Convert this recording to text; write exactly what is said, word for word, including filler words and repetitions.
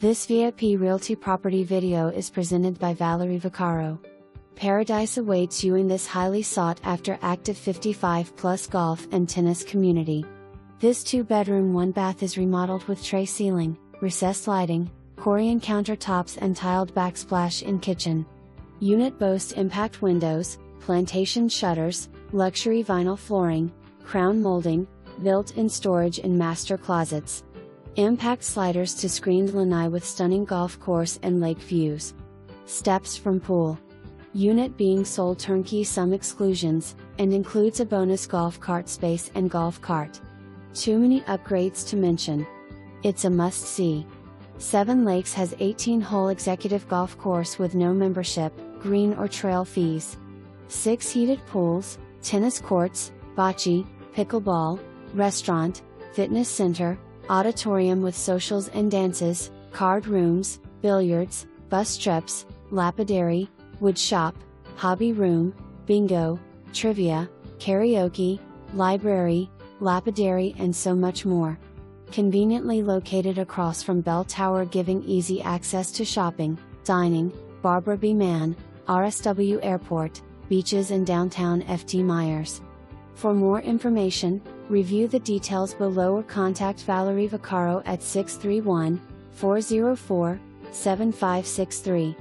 This V I P Realty property video is presented by Valerie Vaccaro. Paradise awaits you in this highly sought-after active fifty-five plus golf and tennis community. This two-bedroom one-bath is remodeled with tray ceiling, recessed lighting, Corian countertops and tiled backsplash in kitchen. Unit boasts impact windows, plantation shutters, luxury vinyl flooring, crown molding, built-in storage and master closets. Impact sliders to screened lanai with stunning golf course and lake views. Steps from pool. Unit being sold turnkey, some exclusions, and includes a bonus golf cart space and golf cart. Too many upgrades to mention. It's a must-see. Seven Lakes has eighteen hole executive golf course with no membership, green or trail fees. Six heated pools, tennis courts, bocce, pickleball, restaurant, fitness center, auditorium with socials and dances, card rooms, billiards, bus trips, lapidary, wood shop, hobby room, bingo, trivia, karaoke, library, lapidary and so much more. Conveniently located across from Bell Tower, giving easy access to shopping, dining, Barbara B. Mann, R S W Airport, beaches and downtown Fort Myers. For more information, review the details below or contact Valerie Vaccaro at six three one, four zero four, seven five six three.